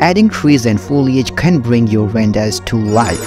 Adding trees and foliage can bring your verandas to life,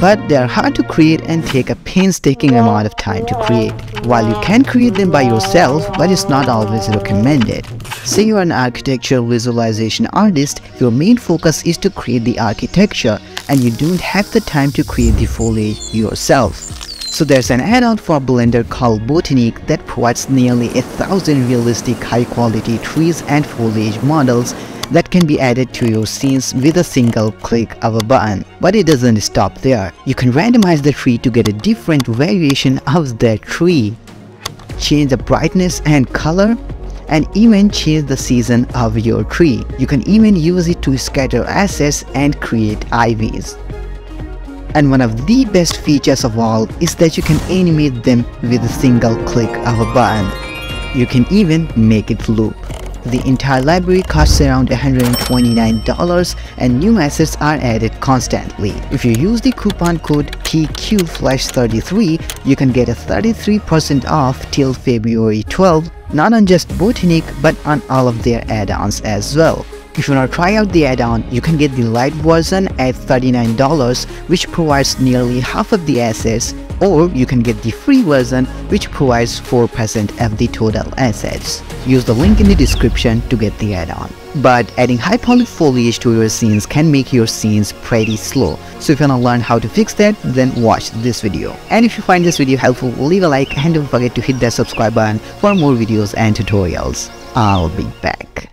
but they are hard to create and take a painstaking amount of time to create. While you can create them by yourself, but it's not always recommended. Say you're an architecture visualization artist, your main focus is to create the architecture and you don't have the time to create the foliage yourself. So there's an add-on for Blender called Botaniq that provides nearly 1,000 realistic high-quality trees and foliage models that can be added to your scenes with a single click of a button. But it doesn't stop there. You can randomize the tree to get a different variation of that tree, change the brightness and color, and even change the season of your tree. You can even use it to scatter assets and create IVs. And one of the best features of all is that you can animate them with a single click of a button. You can even make it loop. The entire library costs around $129 and new assets are added constantly. If you use the coupon code TQFlash33, you can get a 33% off till February 12, not on just Botaniq but on all of their add-ons as well. If you want to try out the add-on, you can get the light version at $39, which provides nearly half of the assets, or you can get the free version, which provides 4% of the total assets. Use the link in the description to get the add-on. But adding high poly foliage to your scenes can make your scenes pretty slow. So if you want to learn how to fix that, then watch this video. And if you find this video helpful, leave a like and don't forget to hit that subscribe button for more videos and tutorials. I'll be back.